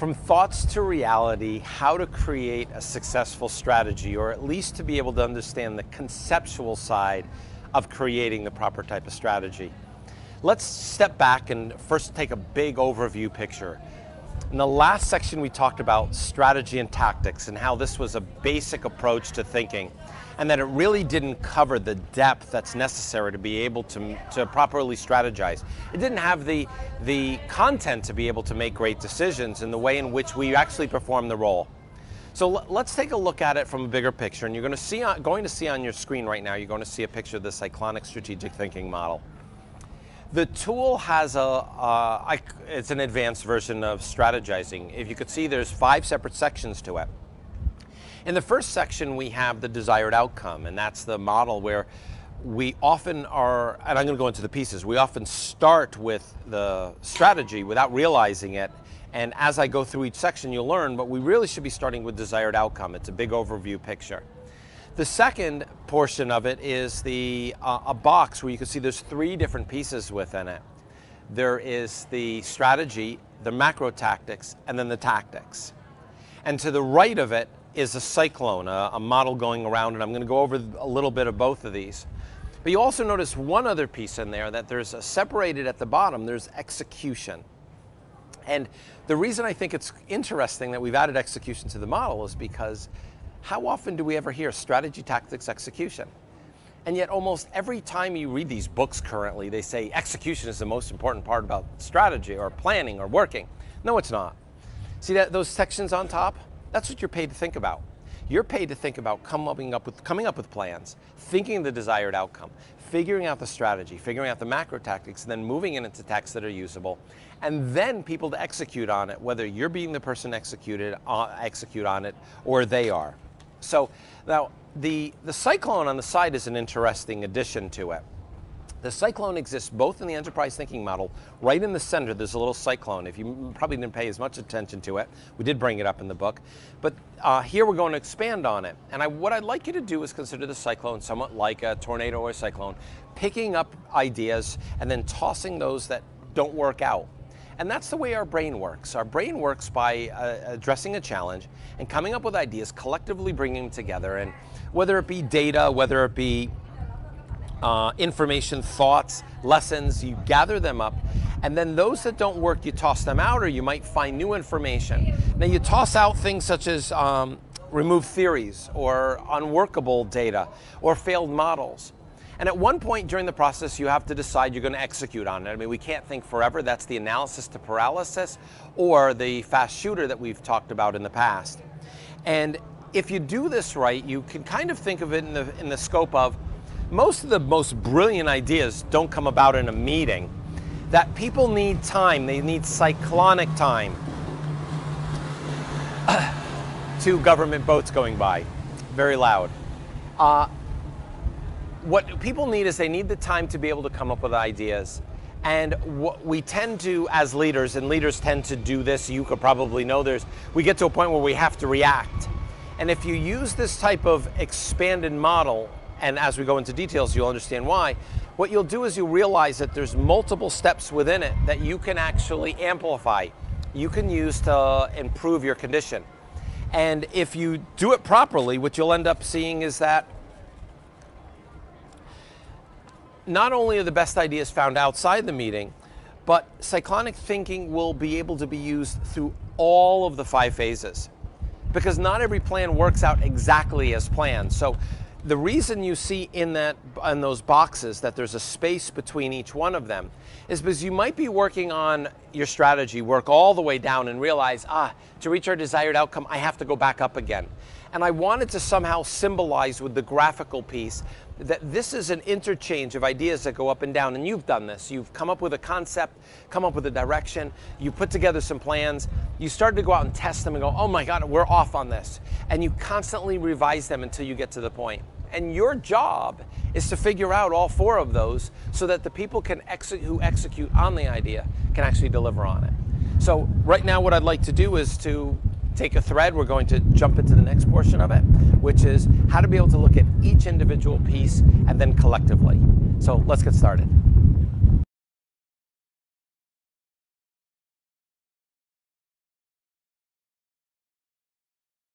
From thoughts to reality, how to create a successful strategy, or at least to be able to understand the conceptual side of creating the proper type of strategy. Let's step back and first take a big overview picture. In the last section, we talked about strategy and tactics and how this was a basic approach to thinking, and that it really didn't cover the depth that's necessary to be able to properly strategize. It didn't have the content to be able to make great decisions in the way in which we actually perform the role. So let's take a look at it from a bigger picture, and you're going to see on your screen right now, you're going to see a picture of this iconic strategic thinking model. The tool has it's an advanced version of strategizing. If you could see, there's 5 separate sections to it. In the first section, we have the desired outcome, and that's the model where we often are, and I'm going to go into the pieces, we often start with the strategy without realizing it, and as I go through each section, you'll learn, but we really should be starting with desired outcome. It's a big overview picture. The second portion of it is a box where you can see there's 3 different pieces within it. There is the strategy, the macro tactics, and then the tactics. And to the right of it is a cyclone, a model going around, and I'm going to go over a little bit of both of these. But you also notice one other piece in there, that there's separated at the bottom, there's execution. And the reason I think it's interesting that we've added execution to the model is because how often do we ever hear strategy, tactics, execution? And yet almost every time you read these books currently, they say execution is the most important part about strategy or planning or working. No, it's not. See that those sections on top? That's what you're paid to think about. You're paid to think about coming up with plans, thinking of the desired outcome, figuring out the strategy, figuring out the macro tactics, and then moving it into tactics that are usable, and then people to execute on it, whether you're being the person execute on it or they are. So now the cyclone on the side is an interesting addition to it. The cyclone exists both in the enterprise thinking model. Right in the center, there's a little cyclone. If you probably didn't pay as much attention to it, we did bring it up in the book. But here we're going to expand on it. And what I'd like you to do is consider the cyclone somewhat like a tornado or a cyclone, picking up ideas and then tossing those that don't work out. And that's the way our brain works. Our brain works by addressing a challenge and coming up with ideas, collectively bringing them together. And whether it be data, whether it be information, thoughts, lessons, you gather them up, and then those that don't work, you toss them out, or you might find new information. Now you toss out things such as remove theories, or unworkable data, or failed models. And at one point during the process, you have to decide you're going to execute on it. I mean, we can't think forever. That's the analysis to paralysis, or the fast shooter that we've talked about in the past. And if you do this right, you can kind of think of it in the scope of, most of the most brilliant ideas don't come about in a meeting. That people need time, they need cyclonic time. 2 government boats going by, very loud. What people need is they need the time to be able to come up with ideas. And what we tend to, as leaders, and leaders tend to do this, you could probably know this, we get to a point where we have to react. And if you use this type of expanded model, and as we go into details, you'll understand why. What you'll do is you realize that there's multiple steps within it that you can actually amplify, you can use to improve your condition. And if you do it properly, what you'll end up seeing is that not only are the best ideas found outside the meeting, but cyclonic thinking will be able to be used through all of the 5 phases, because not every plan works out exactly as planned. So the reason you see in those boxes that there's a space between each one of them is because you might be working on your strategy, work all the way down and realize, to reach our desired outcome, I have to go back up again. And I wanted to somehow symbolize with the graphical piece that this is an interchange of ideas that go up and down, and you've done this. You've come up with a concept, come up with a direction, you put together some plans, you started to go out and test them and go, oh my God, we're off on this. And you constantly revise them until you get to the point. And your job is to figure out all 4 of those so that the people who execute on the idea can actually deliver on it. So right now what I'd like to do is to take a thread. We're going to jump into the next portion of it, which is how to be able to look at each individual piece and then collectively. So let's get started.